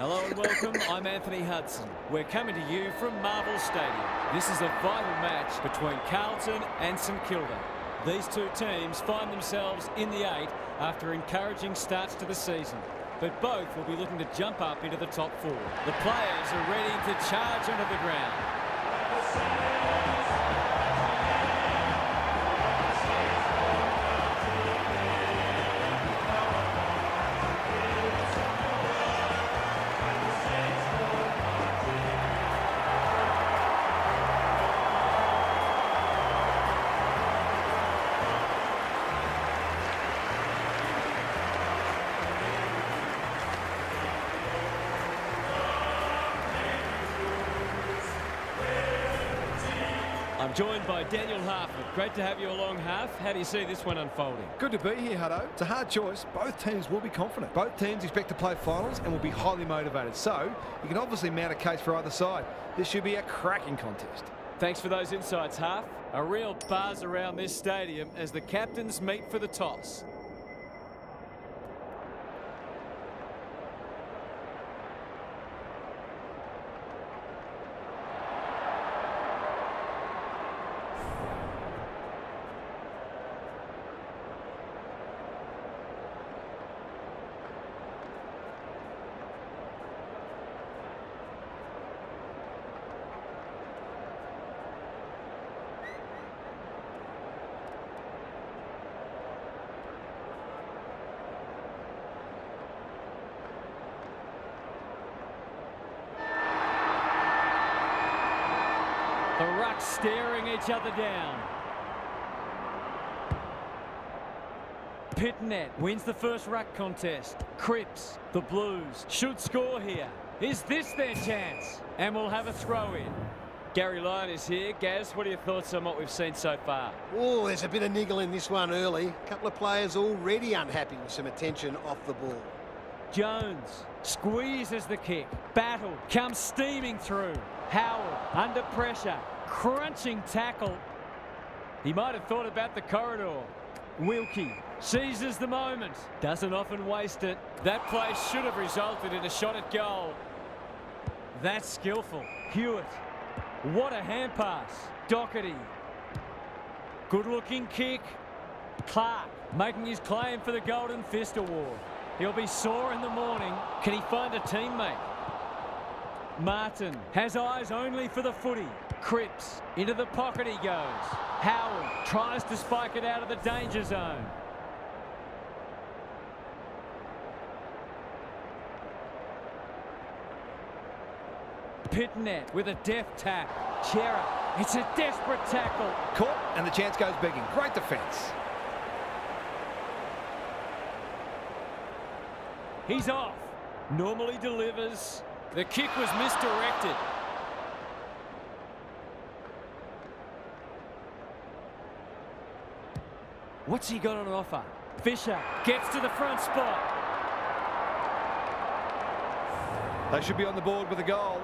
Hello and welcome, I'm Anthony Hudson. We're coming to you from Marvel Stadium. This is a vital match between Carlton and St Kilda. These two teams find themselves in the eight after encouraging starts to the season. But both will be looking to jump up into the top four. The players are ready to charge onto the ground. I'm joined by Daniel Harford. Great to have you along, Harf. How do you see this one unfolding? Good to be here, Hutto. It's a hard choice. Both teams will be confident. Both teams expect to play finals and will be highly motivated. So, you can obviously mount a case for either side. This should be a cracking contest. Thanks for those insights, Harf. A real buzz around this stadium as the captains meet for the toss. The rucks staring each other down. Pitnet wins the first ruck contest. Cripps, the Blues, should score here. Is this their chance? And we'll have a throw in. Gary Lyon is here. Gaz, what are your thoughts on what we've seen so far? Oh, there's a bit of niggle in this one early. A couple of players already unhappy with some attention off the ball. Jones squeezes the kick. Battle comes steaming through. Howell under pressure. Crunching tackle. He might have thought about the corridor. Wilkie seizes the moment. Doesn't often waste it. That play should have resulted in a shot at goal. That's skillful. Hewitt. What a hand pass. Doherty. Good looking kick. Clark making his claim for the Golden Fist Award. He'll be sore in the morning. Can he find a teammate? Martin has eyes only for the footy. Cripps, into the pocket he goes. Howell tries to spike it out of the danger zone. Pitnet with a deft tap. Chera, it's a desperate tackle. Caught, and the chance goes begging. Great defence. He's off. Normally delivers. The kick was misdirected. What's he got on offer? Fisher gets to the front spot. They should be on the board with a goal.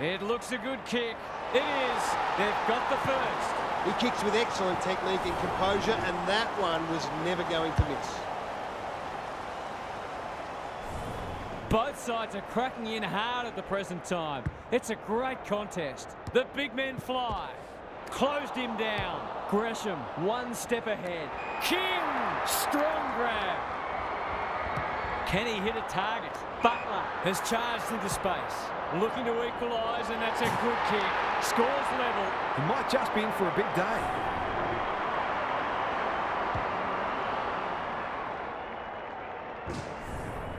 It looks a good kick. It is. They've got the first. He kicks with excellent technique and composure, and that one was never going to miss. Both sides are cracking in hard at the present time. It's a great contest. The big men fly. Closed him down. Gresham one step ahead. King, strong grab. Can he hit a target? Butler has charged into space. Looking to equalise, and that's a good kick. Scores level. He might just be in for a big day.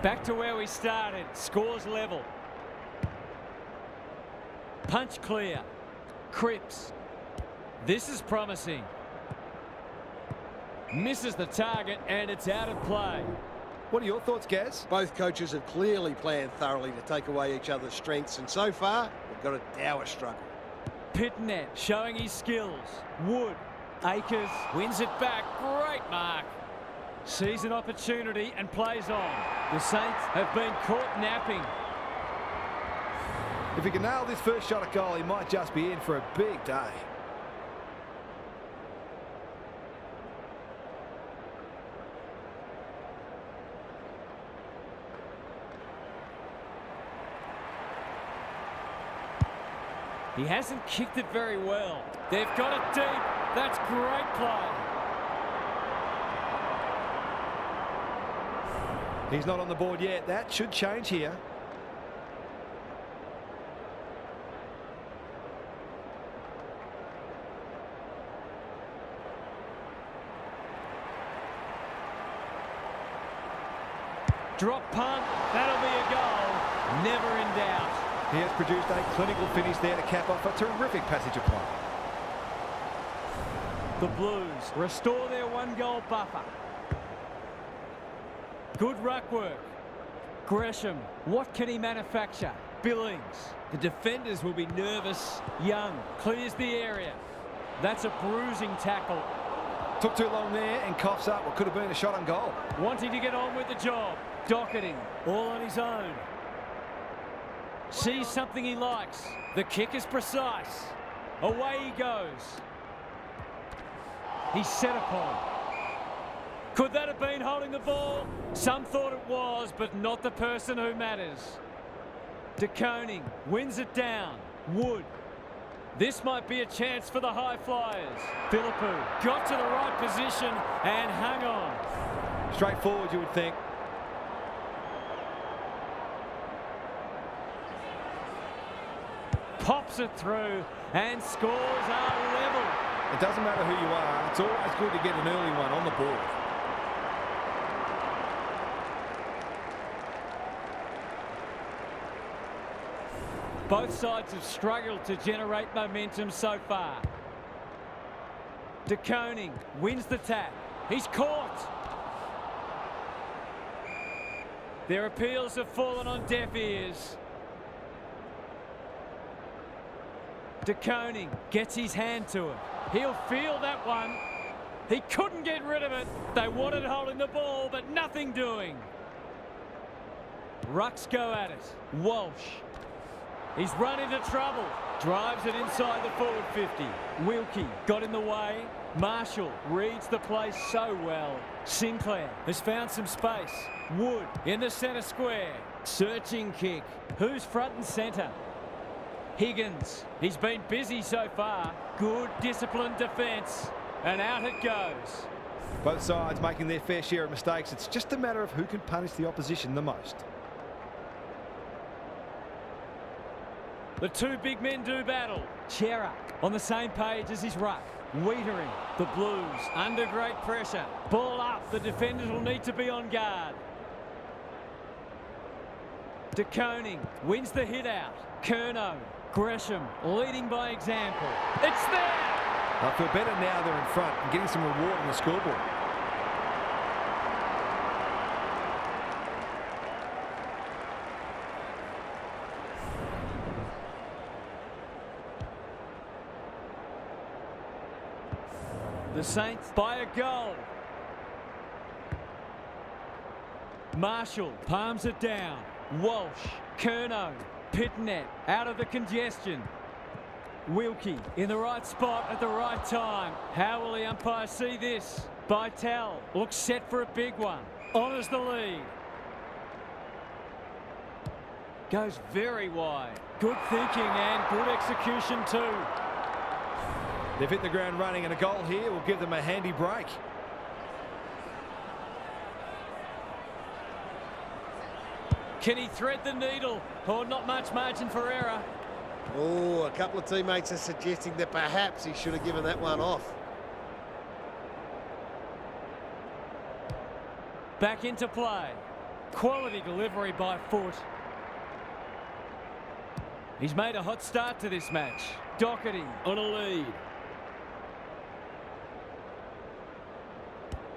Back to where we started. Scores level. Punch clear. Cripps. This is promising. Misses the target, and it's out of play. What are your thoughts, Gaz? Both coaches have clearly planned thoroughly to take away each other's strengths, and so far, we've got a dour struggle. Pitnet showing his skills. Wood, Akers, wins it back. Great mark. Sees an opportunity and plays on. The Saints have been caught napping. If he can nail this first shot at goal, he might just be in for a big day. He hasn't kicked it very well. They've got it deep. That's great play. He's not on the board yet. That should change here. Drop punt. That'll be a goal. Never in doubt. He has produced a clinical finish there to cap off a terrific passage of play. The Blues restore their one-goal buffer. Good ruck work. Gresham, what can he manufacture? Billings. The defenders will be nervous. Young clears the area. That's a bruising tackle. Took too long there and coughs up what could have been a shot on goal. Wanting to get on with the job. Docketing, all on his own. Sees something he likes. The kick is precise. Away he goes. He's set upon. Could that have been holding the ball? Some thought it was, but not the person who matters. De Koning wins it down. Wood. This might be a chance for the high flyers. Philippou got to the right position and hung on. Straightforward, you would think. Pops it through and scores are level. It doesn't matter who you are, it's always good to get an early one on the board. Both sides have struggled to generate momentum so far. De Koning wins the tap. He's caught. Their appeals have fallen on deaf ears. De Koning gets his hand to it. He'll feel that one. He couldn't get rid of it. They wanted holding the ball, but nothing doing. Rucks go at it. Walsh. He's run into trouble. Drives it inside the forward 50. Wilkie got in the way. Marshall reads the play so well. Sinclair has found some space. Wood in the centre square. Searching kick. Who's front and centre? Higgins, he's been busy so far. Good disciplined defence, and out it goes. Both sides making their fair share of mistakes. It's just a matter of who can punish the opposition the most. The two big men do battle. Chera on the same page as his ruck. Wietering, the Blues under great pressure. Ball up, the defenders will need to be on guard. De Koning wins the hit out. Curnow. Gresham leading by example. It's there! I feel better now they're in front and getting some reward on the scoreboard. The Saints by a goal. Marshall palms it down. Walsh. Curnow. Pitnet out of the congestion. Wilkie in the right spot at the right time. How will the umpire see this? Bytel looks set for a big one. Honours the lead. Goes very wide. Good thinking and good execution too. They've hit the ground running, and a goal here will give them a handy break. Can he thread the needle? Oh, not much margin for error. Oh, a couple of teammates are suggesting that perhaps he should have given that one off. Back into play. Quality delivery by Foote. He's made a hot start to this match. Doherty on a lead.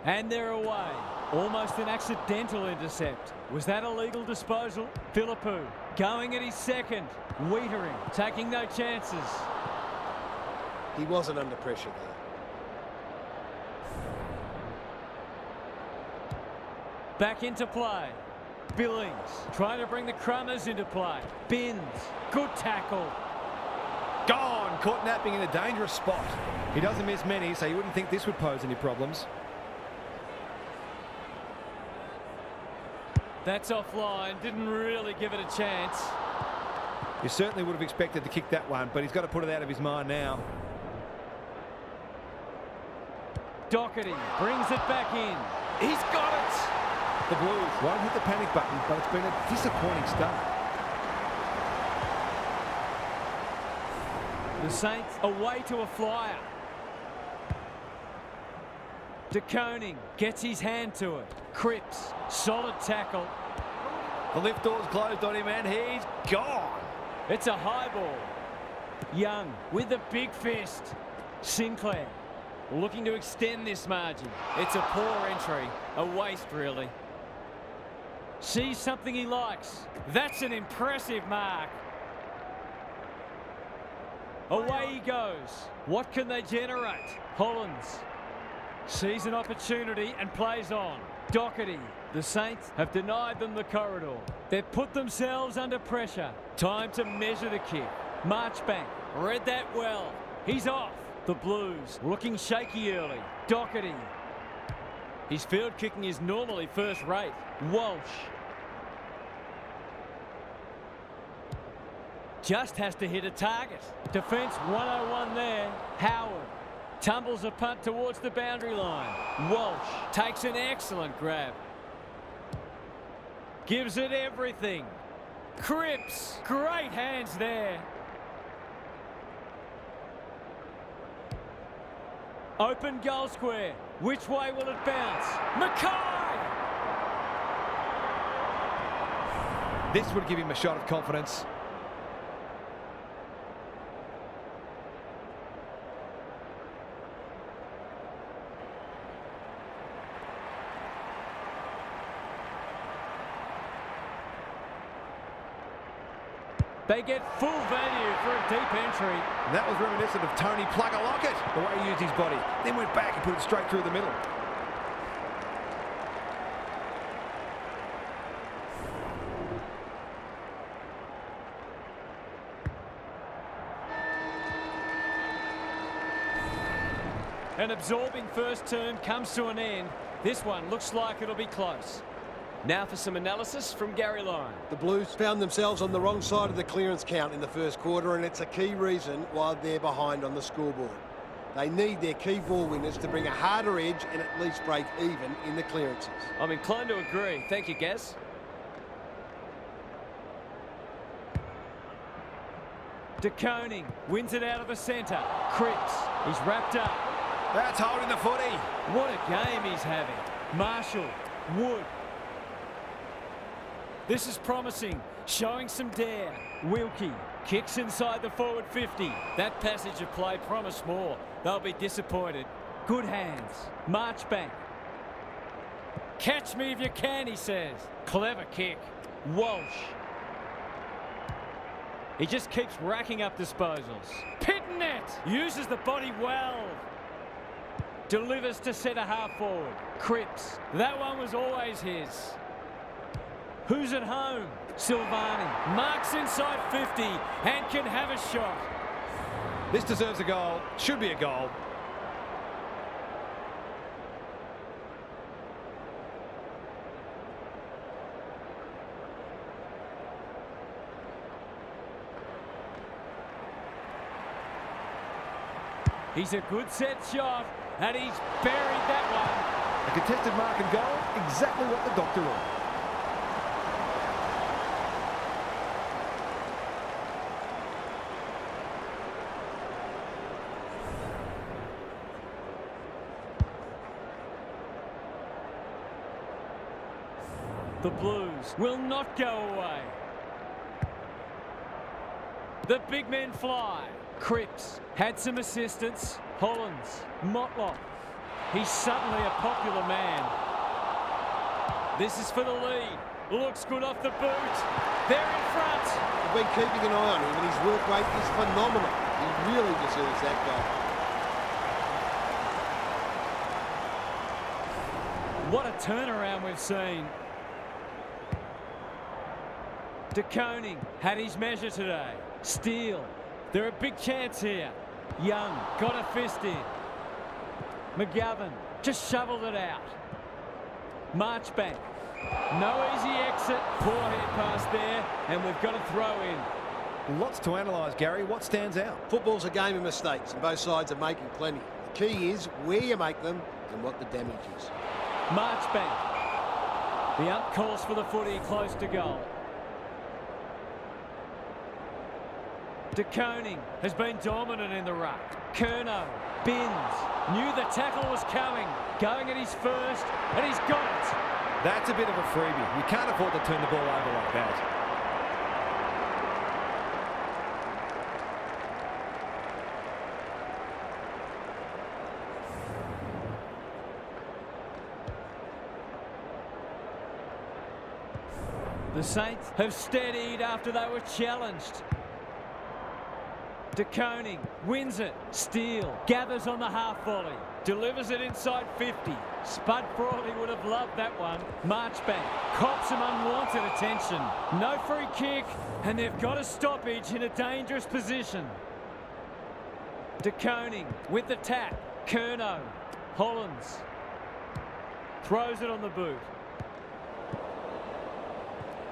And they're away. Almost an accidental intercept. Was that a legal disposal? Philippou going at his second. Wietering taking no chances. He wasn't under pressure there. Back into play. Billings trying to bring the Crummers into play. Binns, good tackle. Gone, caught napping in a dangerous spot. He doesn't miss many, so you wouldn't think this would pose any problems. That's offline, didn't really give it a chance. You certainly would have expected to kick that one, but he's got to put it out of his mind now. Doherty brings it back in. He's got it. The Blues won't hit the panic button, but it's been a disappointing start. The Saints away to a flyer. De Koning gets his hand to it. Cripps, solid tackle. The lift door's closed on him and he's gone. It's a high ball. Young with the big fist. Sinclair looking to extend this margin. It's a poor entry, a waste really. Sees something he likes. That's an impressive mark. Away he goes. What can they generate? Hollins sees an opportunity and plays on. Doherty. The Saints have denied them the corridor. They've put themselves under pressure. Time to measure the kick. Marchbank read that well. He's off. The Blues looking shaky early. Doherty. His field kicking is normally first rate. Walsh just has to hit a target. Defense 101 there. Howard tumbles a punt towards the boundary line. Walsh takes an excellent grab. Gives it everything. Cripps, great hands there. Open goal square. Which way will it bounce? Mackay! This would give him a shot of confidence. They get full value for a deep entry. And that was reminiscent of Tony Plugger Lockett, the way he used his body. Then went back and put it straight through the middle. An absorbing first term comes to an end. This one looks like it'll be close. Now for some analysis from Gary Lyon. The Blues found themselves on the wrong side of the clearance count in the first quarter, and it's a key reason why they're behind on the scoreboard. They need their key ball winners to bring a harder edge and at least break even in the clearances. I'm inclined to agree. Thank you, Gaz. De Koning wins it out of the centre. Cripps, he's wrapped up. That's holding the footy. What a game he's having. Marshall, Wood. This is promising, showing some dare. Wilkie kicks inside the forward 50. That passage of play promised more. They'll be disappointed. Good hands. Marchbank. Catch me if you can, he says. Clever kick. Walsh. He just keeps racking up disposals. Pitnet uses the body well. Delivers to centre half forward. Cripps. That one was always his. Who's at home? Silvani marks inside 50 and can have a shot. This deserves a goal. Should be a goal. He's a good set shot and he's buried that one. A contested mark and goal. Exactly what the doctor ordered. The Blues will not go away. The big men fly. Cripps had some assistance. Hollins, Motlop. He's suddenly a popular man. This is for the lead. Looks good off the boot. They're in front. I've been keeping an eye on him and his work rate is phenomenal. He really deserves that goal. What a turnaround we've seen. De Koning had his measure today. Steele. They're a big chance here. Young got a fist in. McGovern just shoveled it out. Marchbank. No easy exit. Poor head pass there. And we've got a throw in. Lots to analyse, Gary. What stands out? Football's a game of mistakes, and both sides are making plenty. The key is where you make them and what the damage is. Marchbank. The up calls for the footy, close to goal. De Koning has been dominant in the ruck. Curnow bins, knew the tackle was coming, going at his first, and he's got it. That's a bit of a freebie. You can't afford to turn the ball over like that. The Saints have steadied after they were challenged. De Koning wins it. Steele gathers on the half volley. Delivers it inside 50. Spud Brawley would have loved that one. Marchbank cops some unwanted attention. No free kick, and they've got a stoppage in a dangerous position. De Koning with the tap. Curnow. Hollins throws it on the boot.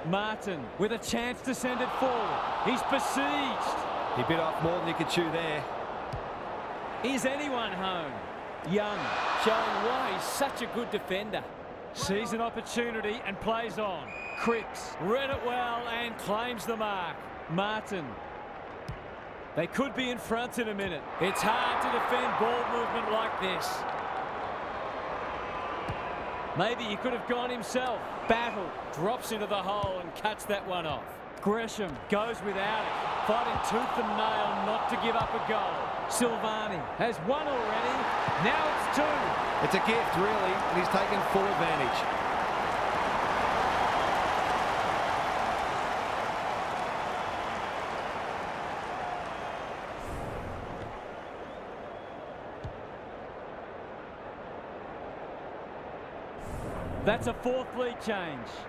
Martin with a chance to send it forward. He's besieged. He bit off more than he could chew there. Is anyone home? Young showing why he's such a good defender. Sees an opportunity and plays on. Cripps read it well and claims the mark. Martin. They could be in front in a minute. It's hard to defend ball movement like this. Maybe he could have gone himself. Battle drops into the hole and cuts that one off. Gresham goes without it. Fighting tooth and nail not to give up a goal. Silvani has one already. Now it's two. It's a gift, really, and he's taken full advantage. That's a fourth lead change.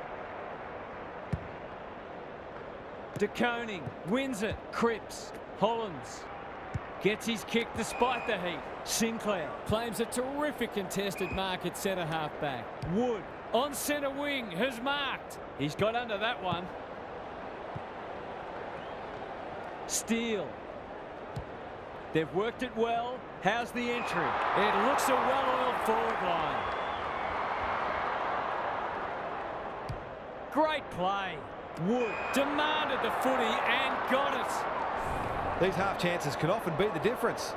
De Koning wins it. Cripps. Hollins gets his kick despite the heat. Sinclair claims a terrific contested mark at centre half back. Wood on centre wing has marked. He's got under that one. Steele. They've worked it well. How's the entry? It looks a well-oiled forward line. Great play. Wood demanded the footy and got it. These half chances can often be the difference.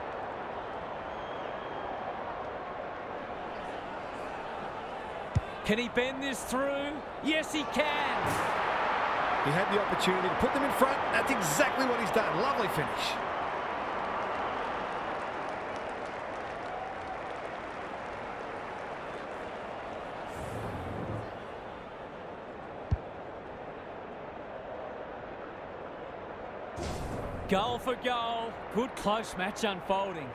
Can he bend this through? Yes, he can. He had the opportunity to put them in front. That's exactly what he's done. Lovely finish. Goal for goal. Good close match unfolding.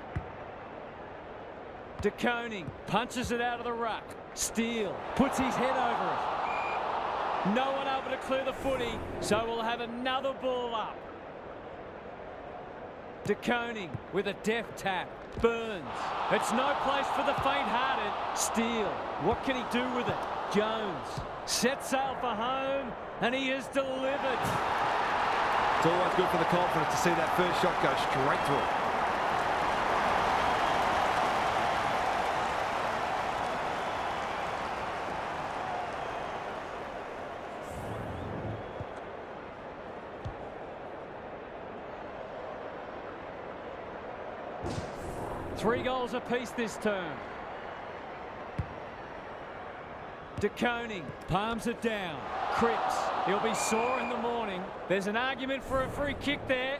De Koning punches it out of the ruck. Steele puts his head over it. No one able to clear the footy, so we'll have another ball up. De Koning with a deft tap. Burns. It's no place for the faint-hearted. Steele. What can he do with it? Jones sets sail for home, and he is delivered. It's always good for the confidence to see that first shot go straight through it. 3 goals apiece this term. De Koning palms it down. Cripps, he'll be sore in the morning. There's an argument for a free kick there.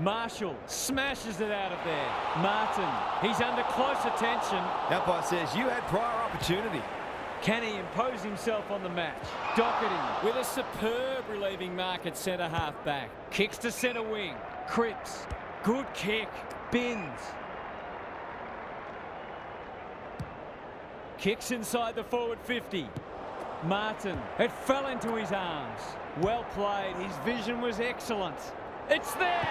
Marshall smashes it out of there. Martin, he's under close attention. Umpire says you had prior opportunity. Can he impose himself on the match? Doherty with a superb relieving mark at centre half back. Kicks to centre wing. Cripps, good kick. Bins. Kicks inside the forward 50. Martin. It fell into his arms. Well played. His vision was excellent. It's there.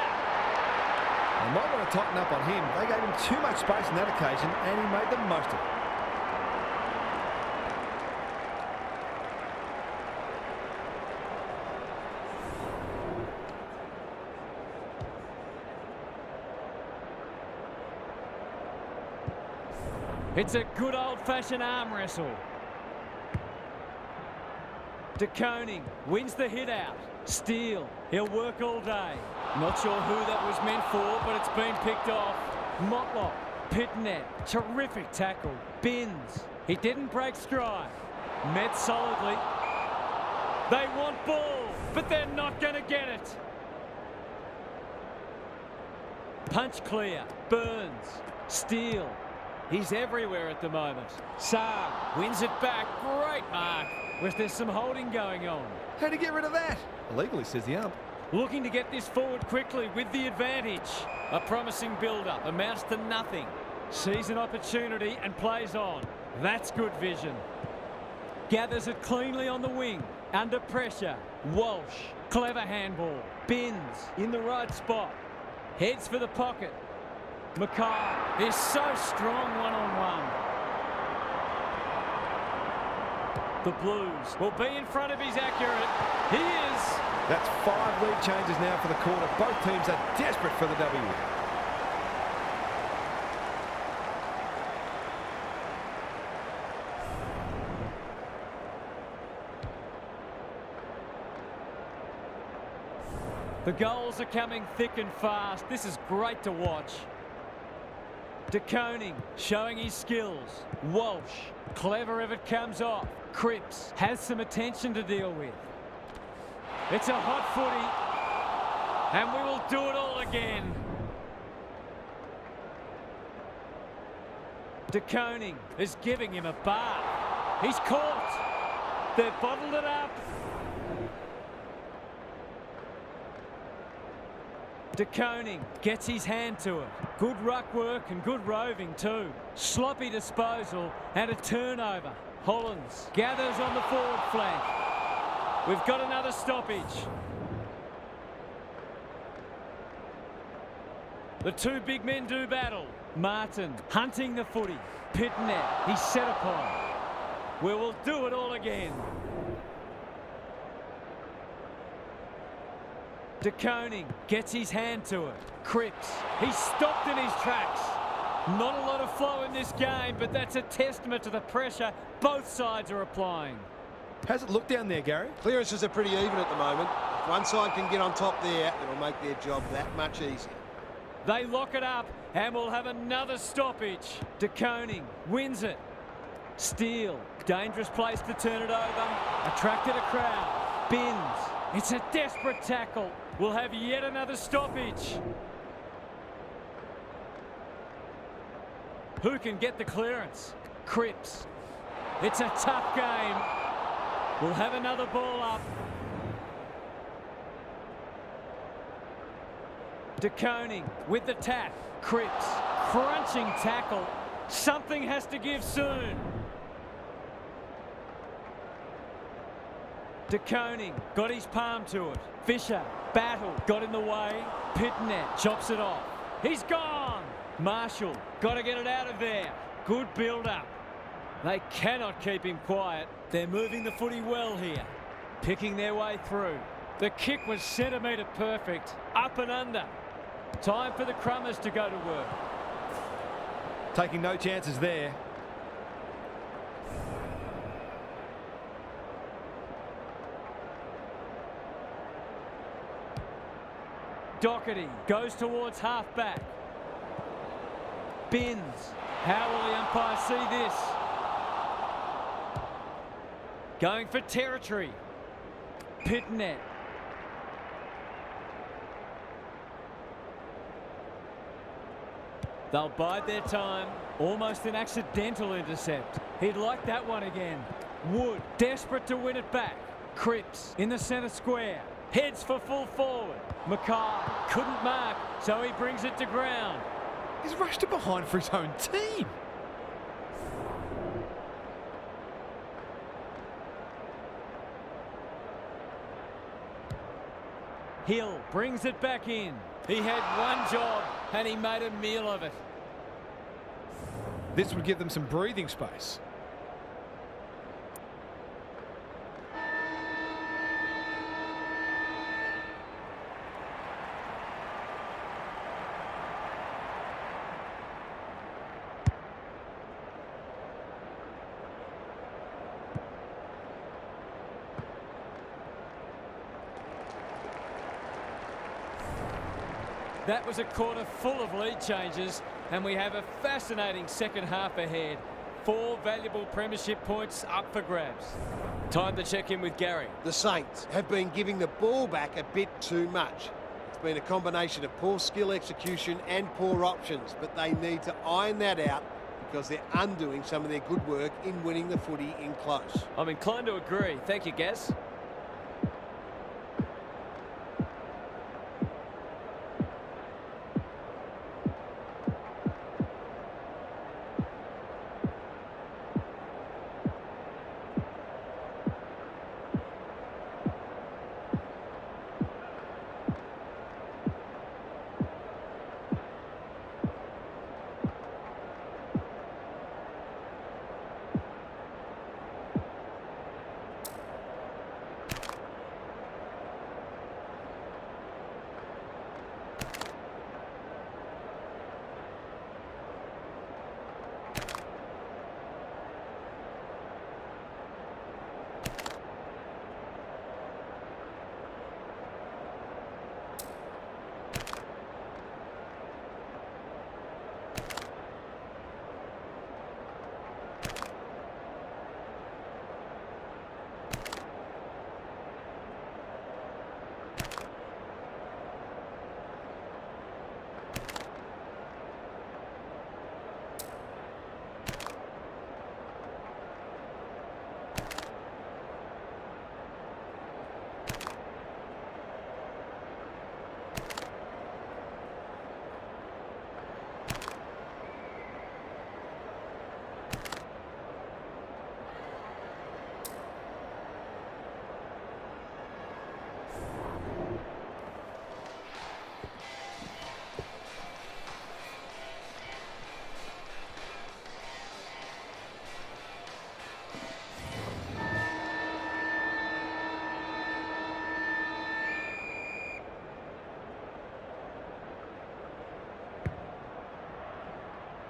They might want to tighten up on him. They gave him too much space on that occasion, and he made the most of it. It's a good old-fashioned arm wrestle. De Koning wins the hit out. Steele. He'll work all day. Not sure who that was meant for, but it's been picked off. Motlock. Pitnet. Terrific tackle. Binns. He didn't break stride. Met solidly. They want ball, but they're not going to get it. Punch clear. Burns. Steele. He's everywhere at the moment. Saar wins it back. Great mark. Was there some holding going on? How to get rid of that? Illegally, says the ump. Looking to get this forward quickly with the advantage. A promising build-up. Amounts to nothing. Sees an opportunity and plays on. That's good vision. Gathers it cleanly on the wing. Under pressure. Walsh. Clever handball. Binns in the right spot. Heads for the pocket. Mackay is so strong one-on-one. The Blues will be in front of his accurate. He is. That's 5 lead changes now for the quarter. Both teams are desperate for the W. The goals are coming thick and fast. This is great to watch. De Koning showing his skills. Walsh, clever if it comes off. Cripps has some attention to deal with. It's a hot footy, and we will do it all again. De Koning is giving him a bath. He's caught. They've bottled it up. De Koning gets his hand to it. Good ruck work and good roving too. Sloppy disposal and a turnover. Hollins gathers on the forward flank. We've got another stoppage. The two big men do battle. Martin hunting the footy. Pitnet, he's set upon. We will do it all again. De Koning gets his hand to it. Cripps, he's stopped in his tracks. Not a lot of flow in this game, but that's a testament to the pressure both sides are applying. How's it look down there, Gary? Clearances are pretty even at the moment. If one side can get on top there, it'll make their job that much easier. They lock it up, and we'll have another stoppage. De Koning wins it. Steele, dangerous place to turn it over. Attracted a crowd. Binns. It's a desperate tackle. We'll have yet another stoppage. Who can get the clearance? Cripps. It's a tough game. We'll have another ball up. De Koning with the tap. Cripps. Crunching tackle. Something has to give soon. De Koning got his palm to it. Fisher, battle, got in the way. Pitnet chops it off. He's gone! Marshall, got to get it out of there. Good build-up. They cannot keep him quiet. They're moving the footy well here. Picking their way through. The kick was centimetre perfect. Up and under. Time for the Crummers to go to work. Taking no chances there. Doherty goes towards half-back. Binns. How will the umpire see this? Going for territory. Pitnet. They'll bide their time. Almost an accidental intercept. He'd like that one again. Wood, desperate to win it back. Cripps in the centre square. Heads for full forward. Mackay couldn't mark, so he brings it to ground. He's rushed it behind for his own team. Hill brings it back in. He had one job and he made a meal of it. This would give them some breathing space. That was a quarter full of lead changes, and we have a fascinating second half ahead. Four valuable premiership points up for grabs. Time to check in with Gary. The Saints have been giving the ball back a bit too much. It's been a combination of poor skill execution and poor options, but they need to iron that out because they're undoing some of their good work in winning the footy in close. I'm inclined to agree. Thank you, Gaz.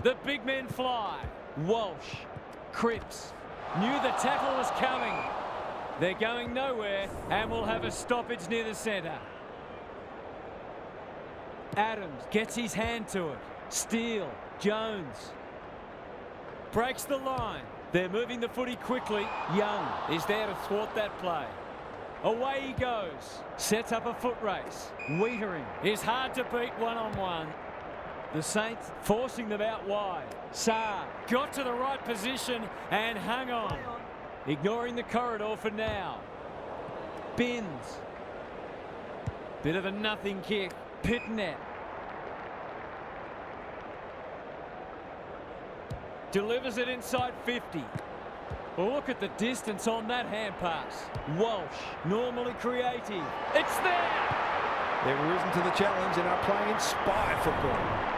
The big men fly. Walsh, Cripps, knew the tackle was coming. They're going nowhere and will have a stoppage near the centre. Adams gets his hand to it. Steele, Jones, breaks the line. They're moving the footy quickly. Young is there to thwart that play. Away he goes. Sets up a foot race. Wietering is hard to beat one-on-one. The Saints forcing them out wide. Saar got to the right position and hung on. Ignoring the corridor for now. Bins. Bit of a nothing kick. Pitnet. Delivers it inside 50. Look at the distance on that hand pass. Walsh, normally creative. It's there! They've risen to the challenge and are playing inspired football.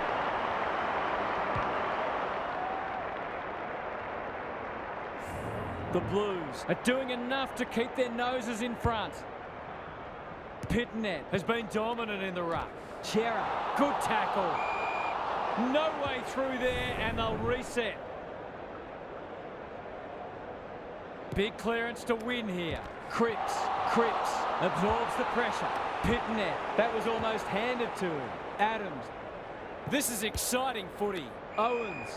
The Blues are doing enough to keep their noses in front. Pitnet has been dominant in the ruck. Chera, good tackle. No way through there, and they'll reset. Big clearance to win here. Cripps absorbs the pressure. Pitnet, that was almost handed to him. Adams, this is exciting footy. Owens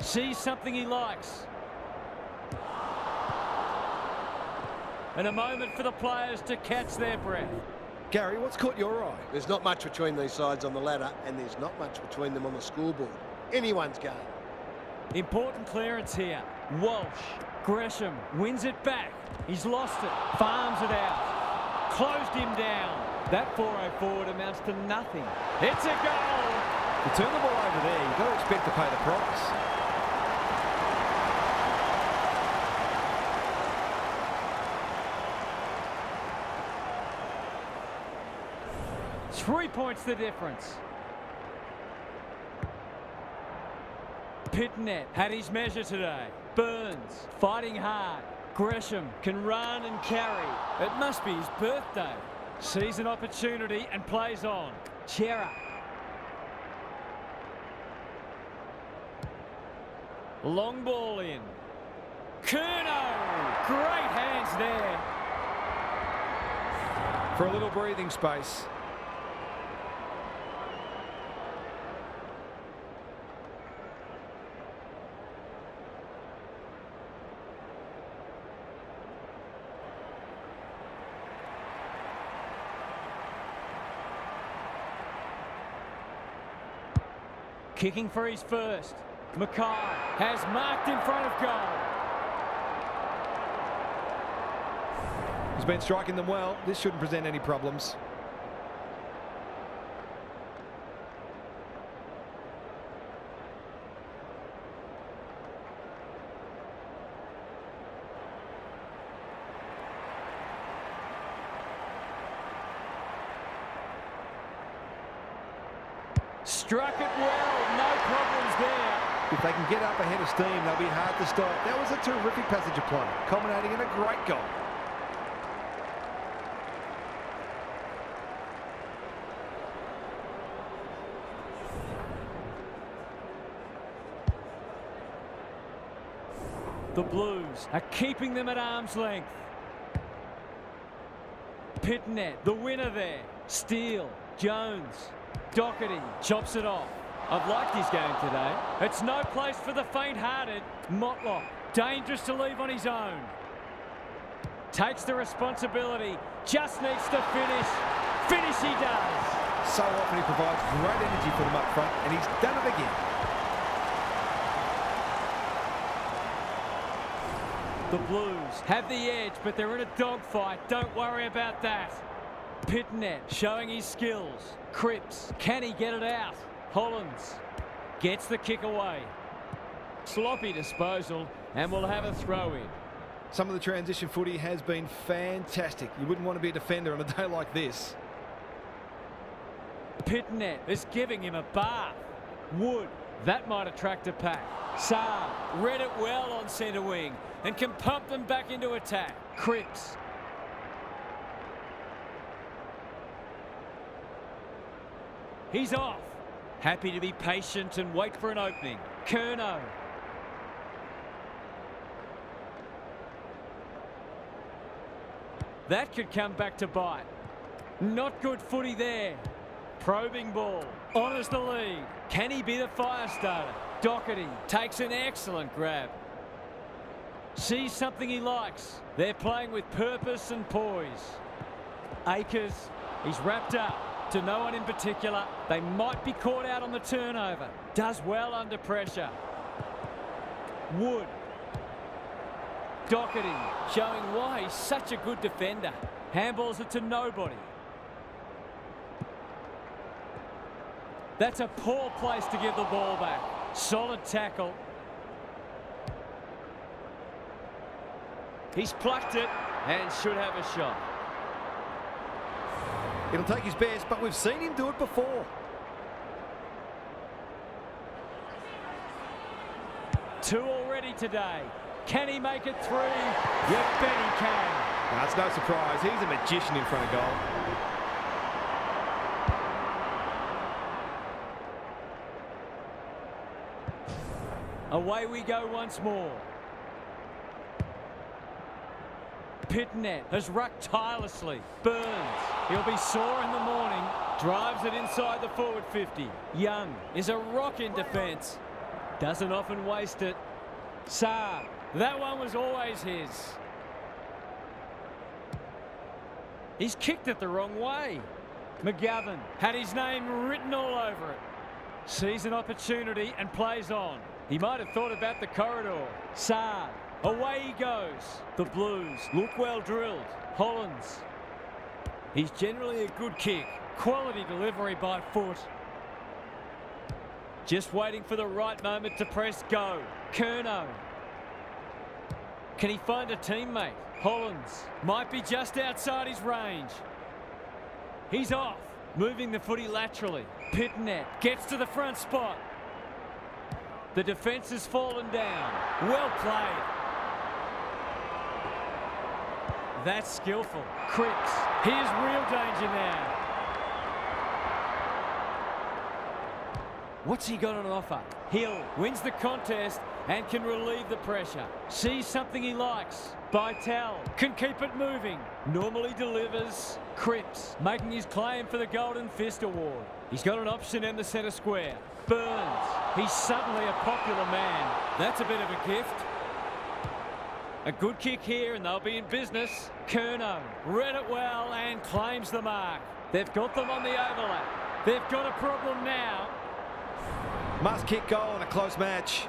sees something he likes. And a moment for the players to catch their breath. Gary, what's caught your eye? There's not much between these sides on the ladder, and there's not much between them on the scoreboard. Anyone's game. Important clearance here. Walsh. Gresham wins it back. He's lost it. Farms it out. Closed him down. That 4-0 forward amounts to nothing. It's a goal. You turn the ball over there, you've got to expect to pay the price. 3 points the difference. Pitnet had his measure today. Burns fighting hard. Gresham can run and carry. It must be his birthday. Sees an opportunity and plays on. Chera. Long ball in. Kurnow. Great hands there. For a little breathing space. Kicking for his first. Mackay has marked in front of goal. He's been striking them well. This shouldn't present any problems. Struck it well. No problems there. If they can get up ahead of steam, they'll be hard to stop. That was a terrific passage of play, culminating in a great goal. The Blues are keeping them at arm's length. Pitnet, the winner there. Steele, Jones. Doherty chops it off. I've liked his game today. It's no place for the faint-hearted. Motlock, dangerous to leave on his own. Takes the responsibility. Just needs to finish. Finish he does. So often he provides great energy for them up front, and he's done it again. The Blues have the edge, but they're in a dogfight. Don't worry about that. Pitnet showing his skills. Cripps, can he get it out? Hollins gets the kick away. Sloppy disposal, and we'll have a throw in. Some of the transition footy has been fantastic. You wouldn't want to be a defender on a day like this. Pitnet is giving him a bath. Wood, that might attract a pack. Saab read it well on centre wing and can pump them back into attack. Cripps. He's off. Happy to be patient and wait for an opening. Kurnow. That could come back to bite. Not good footy there. Probing ball. Honours the lead. Can he be the fire starter? Doherty takes an excellent grab. Sees something he likes. They're playing with purpose and poise. Akers. He's wrapped up. To no one in particular. They might be caught out on the turnover. Does well under pressure. Wood. Doherty showing why he's such a good defender. Handballs it to nobody. That's a poor place to give the ball back. Solid tackle. He's plucked it and should have a shot. It'll take his best, but we've seen him do it before. Two already today. Can he make it three? You bet he can. No, it's no surprise. He's a magician in front of goal. Away we go once more. Pitnet has rucked tirelessly. Burns, he'll be sore in the morning. Drives it inside the forward 50. Young is a rock in defence. Doesn't often waste it. Saar, that one was always his. He's kicked it the wrong way. McGavin had his name written all over it. Sees an opportunity and plays on. He might have thought about the corridor. Saar. Away he goes. The Blues look well drilled. Hollins. He's generally a good kick. Quality delivery by foot. Just waiting for the right moment to press go. Kurnow. Can he find a teammate? Hollins might be just outside his range. He's off. Moving the footy laterally. Pitnet gets to the front spot. The defence has fallen down. Well played. That's skillful. Cricks. Here's real danger now. What's he got on offer? Hill wins the contest and can relieve the pressure. Sees something he likes. Bytel can keep it moving. Normally delivers. Cripps making his claim for the Golden Fist Award. He's got an option in the centre square. Burns. He's suddenly a popular man. That's a bit of a gift. A good kick here and they'll be in business. Curnow read it well and claims the mark. They've got them on the overlap. They've got a problem now. Must kick goal in a close match.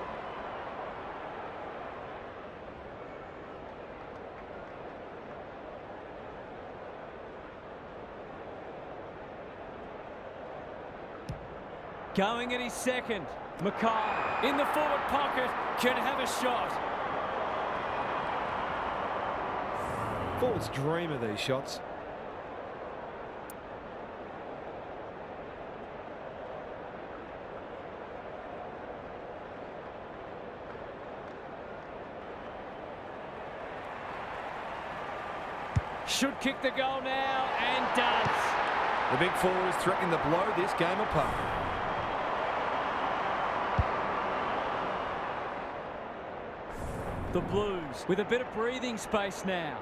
Going in his second. McCall in the forward pocket can have a shot. Forwards dream of these shots. Should kick the goal now, and does. The big four is threatening to blow this game apart. The Blues with a bit of breathing space now.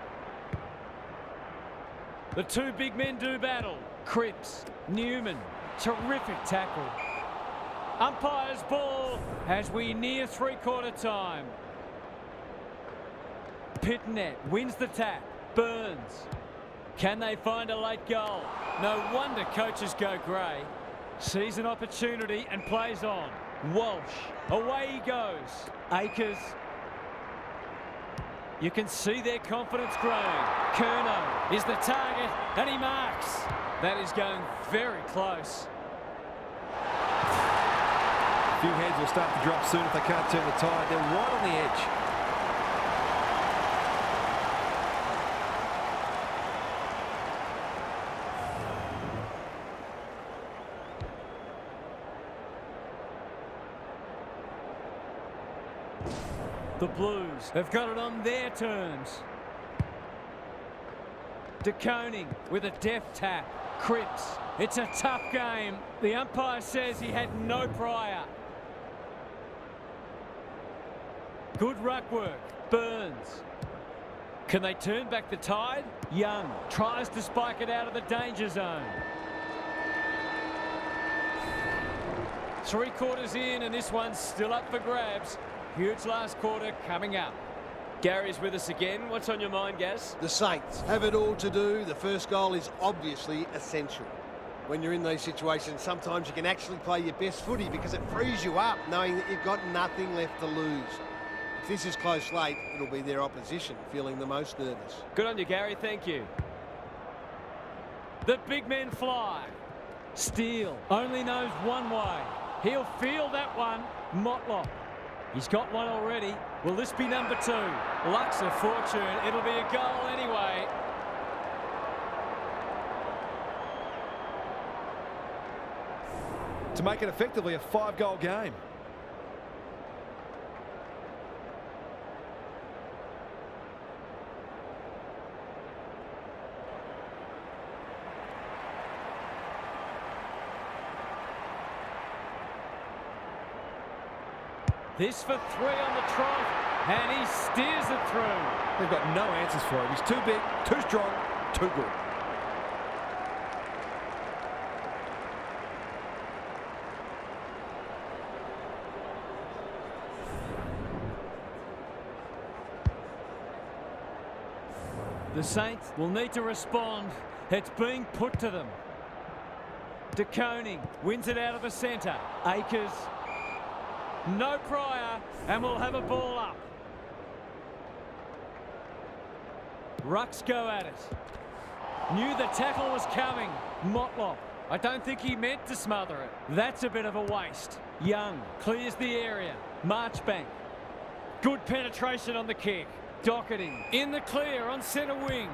The two big men do battle. Cripps, Newman, terrific tackle. Umpire's ball as we near three-quarter time. Pitnet wins the tap. Burns. Can they find a late goal? No wonder coaches go grey. Sees an opportunity and plays on. Walsh. Away he goes. Akers. You can see their confidence growing. Curnow is the target and he marks. That is going very close. A few heads will start to drop soon if they can't turn the tide. They're right on the edge. The Blues have got it on their terms. De Koning with a deft tap. Cripps. It's a tough game. The umpire says he had no prior. Good ruck work. Burns. Can they turn back the tide? Young tries to spike it out of the danger zone. 3 quarters in and this one's still up for grabs. Huge last quarter coming up. Gary's with us again. What's on your mind, Gaz? The Saints have it all to do. The first goal is obviously essential. When you're in these situations, sometimes you can actually play your best footy because it frees you up knowing that you've got nothing left to lose. If this is close late, it'll be their opposition feeling the most nervous. Good on you, Gary. Thank you. The big men fly. Steele only knows one way. He'll feel that one. Motlop. He's got one already. Will this be number two? Luck's a fortune. It'll be a goal anyway. To make it effectively a 5-goal game. This for three on the trot, and he steers it through. They've got no answers for him. He's too big, too strong, too good. The Saints will need to respond. It's being put to them. De Koning wins it out of the centre. Akers. No prior, and we'll have a ball up. Rucks go at it. Knew the tackle was coming. Motlop. I don't think he meant to smother it. That's a bit of a waste. Young clears the area. Marchbank. Good penetration on the kick. Docketing in the clear on centre wing.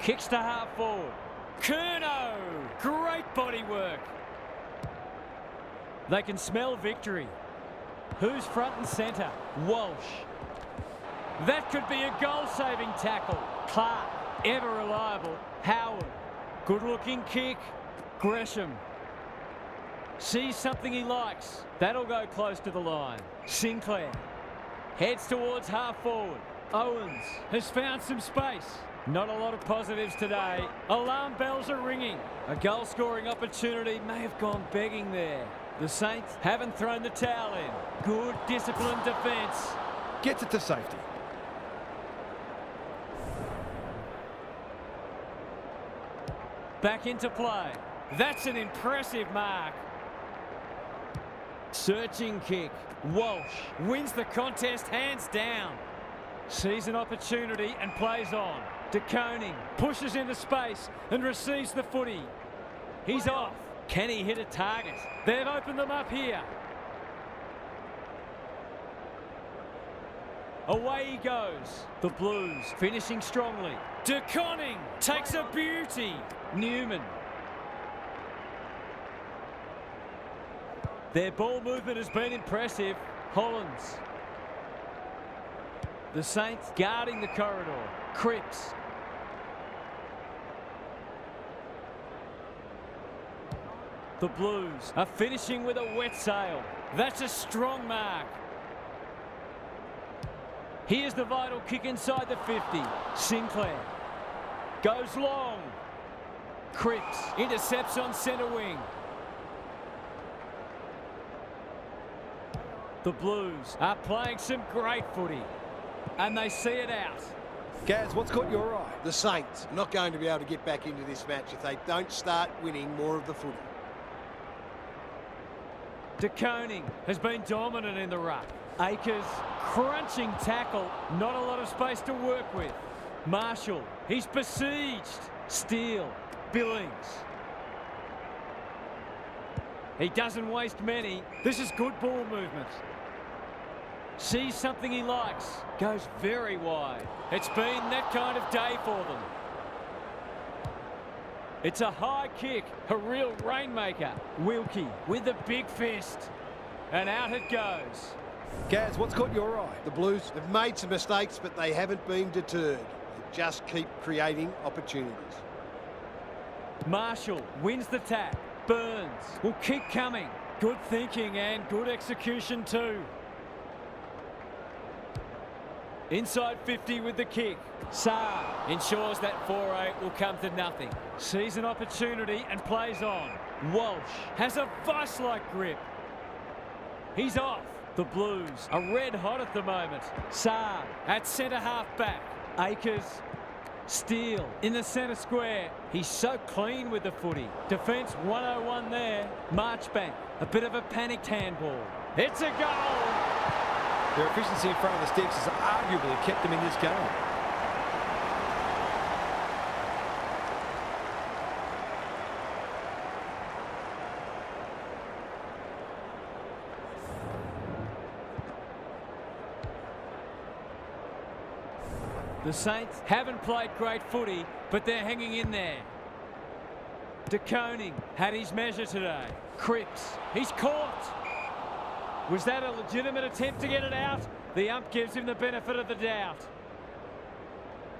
Kicks to half forward. Curno, great body work. They can smell victory. Who's front and centre? Walsh. That could be a goal-saving tackle. Clark, ever reliable. Howard, good-looking kick. Gresham sees something he likes. That'll go close to the line. Sinclair heads towards half-forward. Owens has found some space. Not a lot of positives today. Alarm bells are ringing. A goal-scoring opportunity may have gone begging there. The Saints haven't thrown the towel in. Good, disciplined defence. Gets it to safety. Back into play. That's an impressive mark. Searching kick. Walsh wins the contest hands down. Sees an opportunity and plays on. De Koning pushes into space and receives the footy. He's off. Can he hit a target? They've opened them up here. Away he goes. The Blues finishing strongly. De Koning takes a beauty. Newman. Their ball movement has been impressive. Hollins. The Saints guarding the corridor. Cripps. The Blues are finishing with a wet sail. That's a strong mark. Here's the vital kick inside the 50. Sinclair goes long. Cripps intercepts on centre wing. The Blues are playing some great footy. And they see it out. Gaz, what's caught your eye? The Saints are not going to be able to get back into this match if they don't start winning more of the footy. De Koning has been dominant in the ruck. Akers, crunching tackle, not a lot of space to work with. Marshall, he's besieged. Steele, Billings. He doesn't waste many. This is good ball movement. Sees something he likes. Goes very wide. It's been that kind of day for them. It's a high kick, a real rainmaker. Wilkie with the big fist. And out it goes. Gaz, what's caught your eye? The Blues have made some mistakes, but they haven't been deterred. They just keep creating opportunities. Marshall wins the tap. Burns will keep coming. Good thinking and good execution too. Inside 50 with the kick. Saar ensures that foray will come to nothing. Sees an opportunity and plays on. Walsh has a vice-like grip. He's off. The Blues are red hot at the moment. Saar at centre-half back. Akers. Steele in the centre square. He's so clean with the footy. Defence 101 there. Marchbank. A bit of a panicked handball. It's a goal! Their efficiency in front of the sticks has arguably kept them in this game. The Saints haven't played great footy, but they're hanging in there. De Koning had his measure today. Cripps, he's caught. Was that a legitimate attempt to get it out? The ump gives him the benefit of the doubt.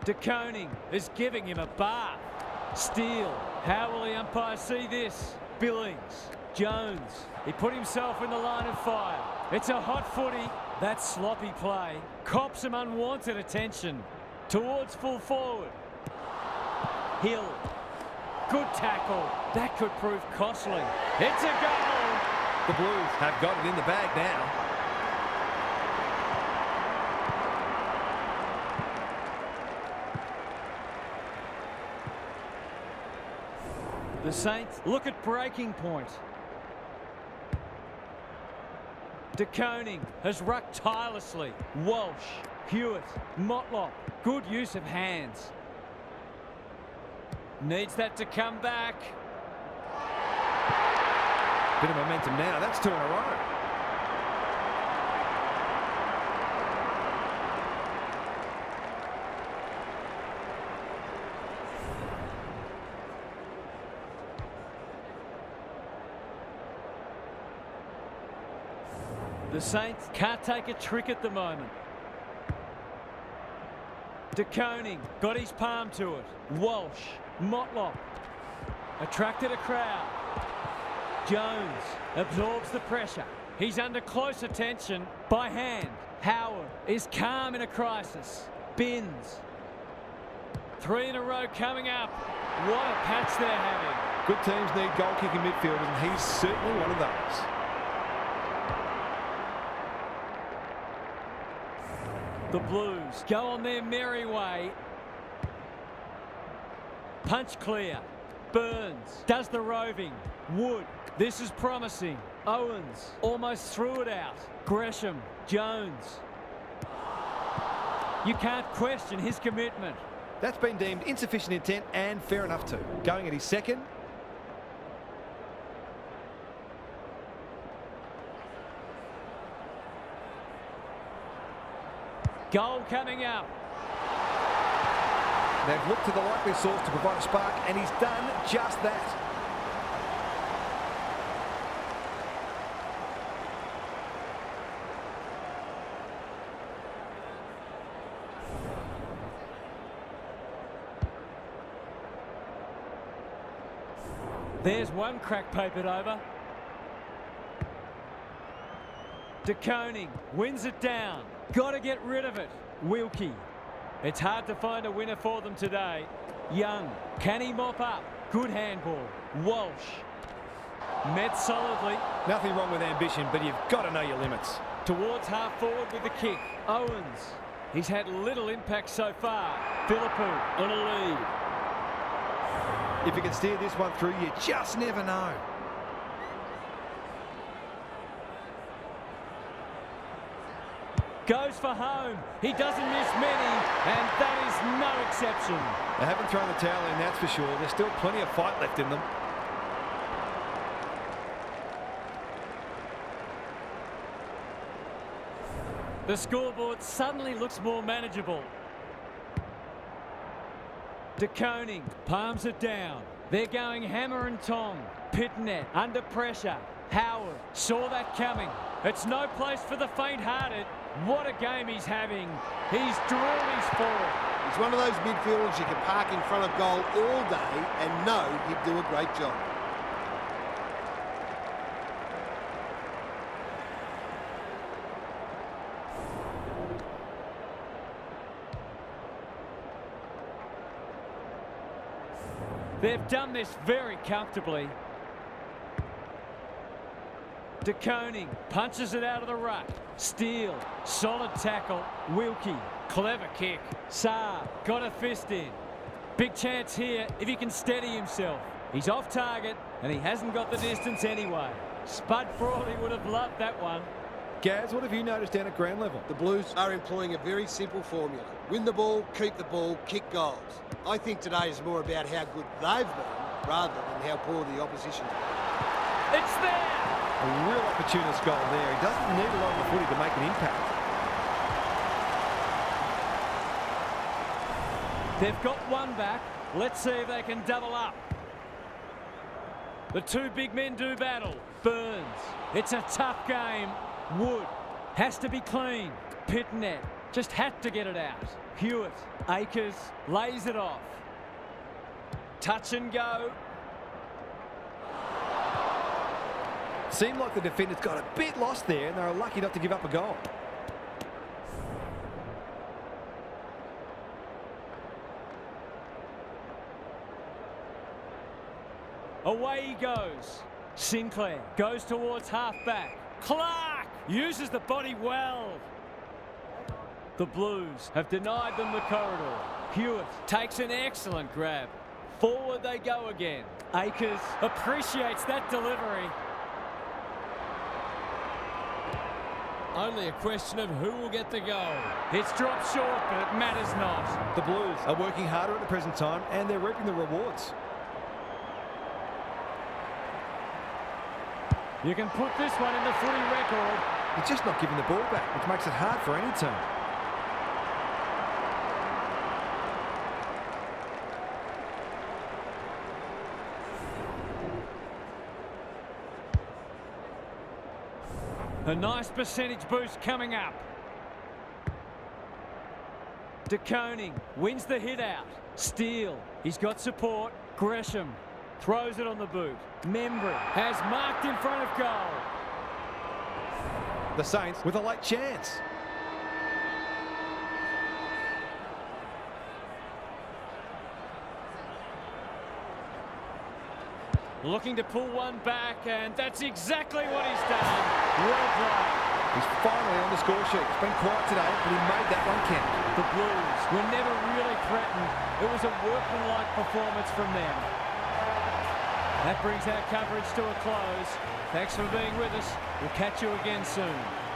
De Koning is giving him a bath. Steele, how will the umpire see this? Billings, Jones, he put himself in the line of fire. It's a hot footy. That sloppy play cops some unwanted attention. Towards full forward. Hill, good tackle. That could prove costly. It's a goal. The Blues have got it in the bag now. The Saints look at breaking point. De Koning has rucked tirelessly. Walsh, Hewitt, Motlop. Good use of hands. Needs that to come back. Bit of momentum now. That's two in a row. The Saints can't take a trick at the moment. De Koning got his palm to it. Walsh, Motlop, attracted a crowd. Jones absorbs the pressure. He's under close attention by Hand. Howard is calm in a crisis. Binns. Three in a row coming up. What a patch they're having. Good teams need goal-kicking midfielders, and he's certainly one of those. The Blues go on their merry way. Punch clear. Burns does the roving. Wood. This is promising. Owens almost threw it out. Gresham. Jones. You can't question his commitment. That's been deemed insufficient intent, and fair enough too. Going at his second. Goal coming up. They've looked to the likely source to provide a spark, and he's done just that. There's one crack papered over. De Koning wins it down. Got to get rid of it. Wilkie. It's hard to find a winner for them today. Young. Can he mop up? Good handball. Walsh. Met solidly. Nothing wrong with ambition, but you've got to know your limits. Towards half forward with the kick. Owens. He's had little impact so far. Philippou on a lead. If you can steer this one through, you just never know. Goes for home. He doesn't miss many, and that is no exception. They haven't thrown the towel in, that's for sure. There's still plenty of fight left in them. The scoreboard suddenly looks more manageable. De Koning palms it down. They're going hammer and tong. Pitnet under pressure. Howard saw that coming. It's no place for the faint-hearted. What a game he's having. He's drawn his four. He's one of those midfielders you can park in front of goal all day and know he'd do a great job. They've done this very comfortably. De Koning punches it out of the ruck. Steele, solid tackle. Wilkie, clever kick. Saab got a fist in. Big chance here if he can steady himself. He's off target, and he hasn't got the distance anyway. Spud Brawley would have loved that one. Gaz, what have you noticed down at ground level? The Blues are employing a very simple formula. Win the ball, keep the ball, kick goals. I think today is more about how good they've been rather than how poor the opposition is. It's there! A real opportunist goal there. He doesn't need a lot of the footy to make an impact. They've got one back. Let's see if they can double up. The two big men do battle. Burns. It's a tough game. Wood has to be clean. Pitnet just had to get it out. Hewitt, Akers, lays it off. Touch and go. Seemed like the defenders got a bit lost there, and they were lucky not to give up a goal. Away he goes. Sinclair goes towards half-back. Clark uses the body well. The Blues have denied them the corridor. Hewitt takes an excellent grab. Forward they go again. Akers appreciates that delivery. Only a question of who will get the goal. It's dropped short, but it matters not. The Blues are working harder at the present time, and they're reaping the rewards. You can put this one in the footy record. They're just not giving the ball back, which makes it hard for any team. A nice percentage boost coming up. De Koning wins the hit out. Steele, he's got support. Gresham throws it on the boot. Membry has marked in front of goal. The Saints with a late chance. Looking to pull one back, and that's exactly what he's done. Well played. He's finally on the score sheet. It's been quiet today, but he made that one count. The Blues were never really threatened. It was a workmanlike performance from them. That brings our coverage to a close. Thanks for being with us. We'll catch you again soon.